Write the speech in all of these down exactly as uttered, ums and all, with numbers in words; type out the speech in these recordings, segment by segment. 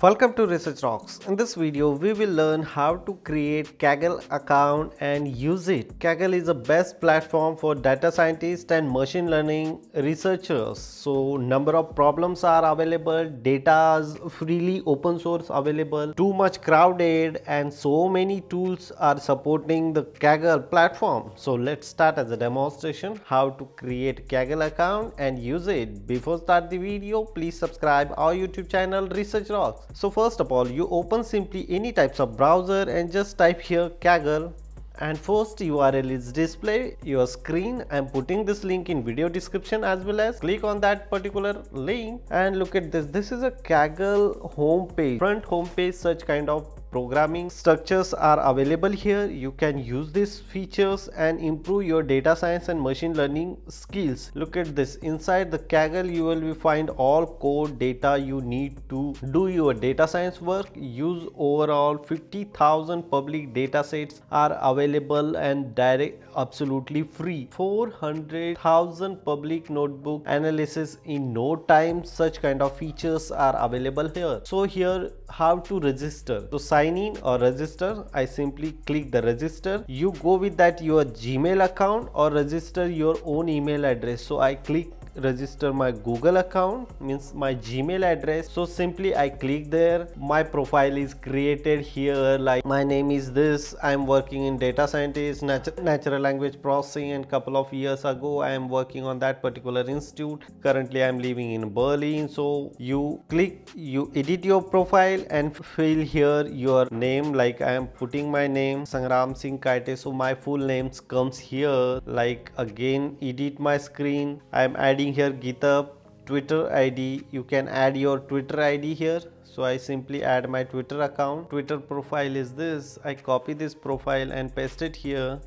Welcome to Research Rocks. In this video, we will learn how to create Kaggle account and use it. Kaggle is the best platform for data scientists and machine learning researchers. So number of problems are available, data is freely open source available, too much crowded, and so many tools are supporting the Kaggle platform. So let's start as a demonstration how to create Kaggle account and use it. Before start the video, please subscribe our YouTube channel Research Rocks. So first of all, you open simply any types of browser and just type here Kaggle, and first U R L is displayed your screen. I'm putting this link in video description as well. As click on that particular link and look at this. This is a Kaggle homepage, front homepage, such kind of programming structures are available here. You can use these features and improve your data science and machine learning skills. Look at this. Inside the Kaggle, you will find all core data you need to do your data science work. Use overall fifty thousand public data sets are available and direct, absolutely free. four hundred thousand public notebook analysis in no time. Such kind of features are available here. So here, how to register. So sign Sign in or register. I simply click the register. You go with that your Gmail account or register your own email address. So I click register my Google account, means my Gmail address. So simply I click there. My profile is created here, like my name is this. I'm working in data scientist, nat natural language processing, and couple of years ago I am working on that particular institute. Currently I'm living in Berlin. So you click, you edit your profile and fill here your name, like I am putting my name Sangram Singh Kayte. So my full names comes here. Like again, edit my screen. I'm adding here GitHub, Twitter I D. You can add your Twitter I D here. So I simply add my Twitter account. Twitter profile is this. I copy this profile and paste it here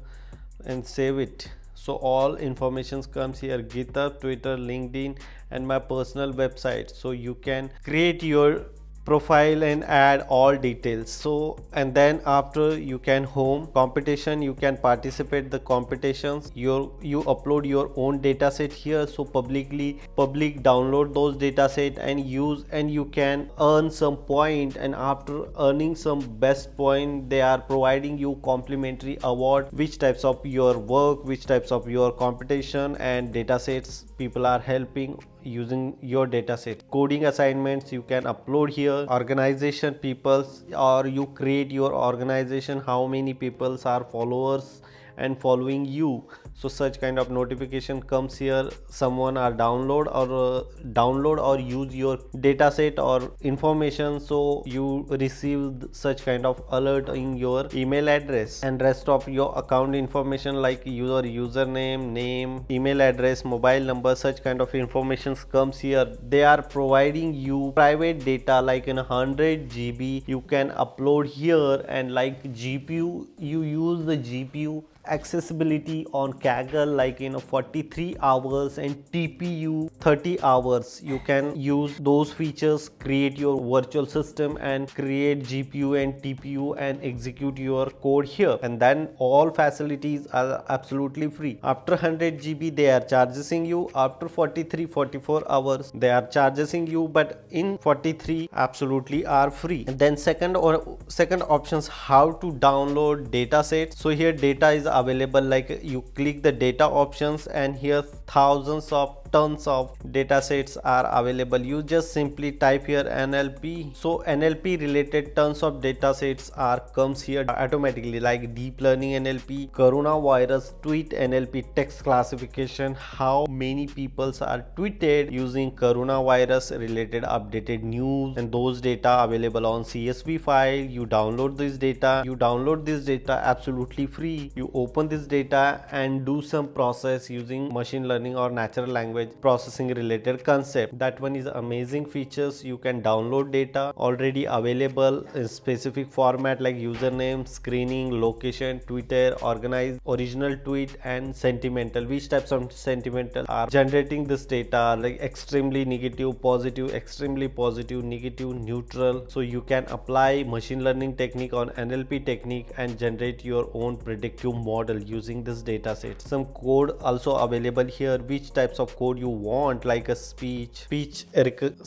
and save it. So all information comes here: GitHub, Twitter, LinkedIn, and my personal website. So you can create your profile and add all details. So and then after, you can home competition, you can participate the competitions. Your you upload your own data set here. So publicly public download those data set and use, and you can earn some point, and after earning some best point, they are providing you complimentary award, which types of your work, which types of your competition and data sets people are helping using your data set. Coding assignments you can upload here. Organization peoples, or you create your organization, how many peoples are followers and following you. So such kind of notification comes here. Someone are download or uh, download or use your data set or information. So you received such kind of alert in your email address, and rest of your account information like your username, name, email address, mobile number, such kind of information comes here. They are providing you private data like in one hundred G B. You can upload here, and like G P U, you use the G P U accessibility on Kaggle like in forty-three hours and T P U thirty hours. You can use those features, create your virtual system and create G P U and T P U and execute your code here. And then all facilities are absolutely free. After one hundred G B they are charging you, after forty-three forty-four hours they are charging you, but in forty-three absolutely are free. And then second or second options, how to download data sets. So here data is available, like you click the data options and here thousands of tons of data sets are available. You just simply type here N L P. So N L P related tons of data sets are comes here automatically, like deep learning N L P, coronavirus tweet N L P, text classification, how many peoples are tweeted using coronavirus related updated news, and those data available on C S V file. You download this data, you download this data absolutely free. You open this data and do some process using machine learning or natural language processing related concept. That one is amazing features. You can download data already available in specific format like username, screening, location, Twitter, organized, original tweet, and sentimental. Which types of sentimental are generating this data, like extremely negative, positive, extremely positive, negative, neutral. So you can apply machine learning technique on N L P technique and generate your own predictive model using this data set. Some code also available here, which types of code code you want, like a speech, speech,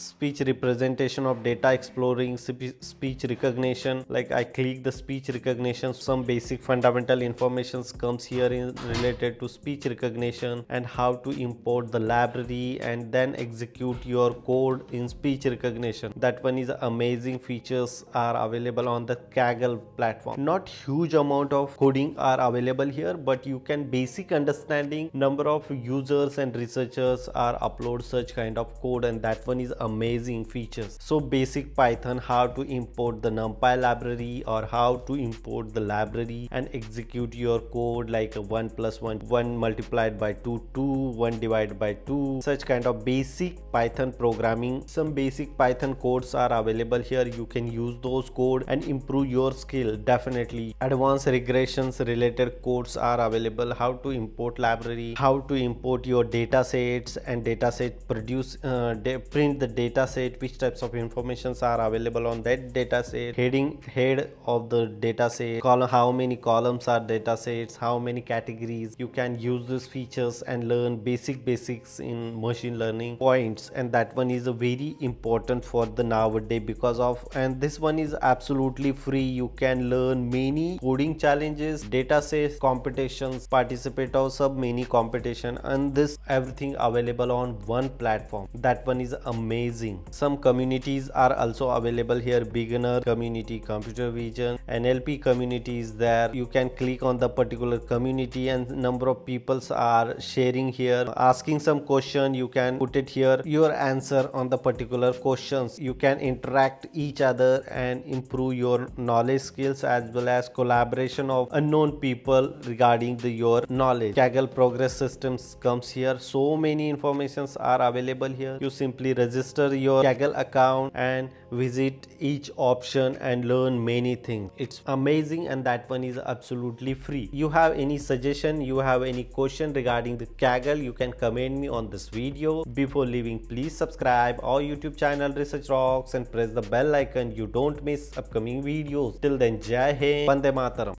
speech representation of data exploring, speech recognition. Like I click the speech recognition, some basic fundamental information comes here in related to speech recognition and how to import the library and then execute your code in speech recognition. That one is amazing. Features are available on the Kaggle platform. Not huge amount of coding are available here, but you can basic understanding. Number of users and researchers are upload such kind of code, and that one is amazing features. So basic Python, how to import the NumPy library or how to import the library and execute your code, like a one plus one, one multiplied by two, two, one divided by two, such kind of basic Python programming. Some basic Python codes are available here. You can use those code and improve your skill. Definitely advanced regressions related codes are available, how to import library, how to import your data sets and data set produce, uh, print the data set, which types of informations are available on that data set, heading, head of the data set, column, how many columns are data sets, how many categories. You can use these features and learn basic basics in machine learning points, and that one is a very important for the nowadays because of, and this one is absolutely free. You can learn many coding challenges, data sets, competitions, participate also many competition, and this everything available on one platform. That one is amazing. Some communities are also available here, beginner community, computer vision, N L P community is there. You can click on the particular community and number of peoples are sharing here, asking some question. You can put it here, your answer on the particular questions. You can interact each other and improve your knowledge skills, as well as collaboration of unknown people regarding the your knowledge. Kaggle progress systems comes here. So many informations are available here. You simply register your Kaggle account and visit each option and learn many things. It's amazing, and that one is absolutely free. You have any suggestion, you have any question regarding the Kaggle, you can comment me on this video. Before leaving, please subscribe our YouTube channel Research Rocks and press the bell icon. You don't miss upcoming videos. Till then, Jai Hind, Vande Mataram.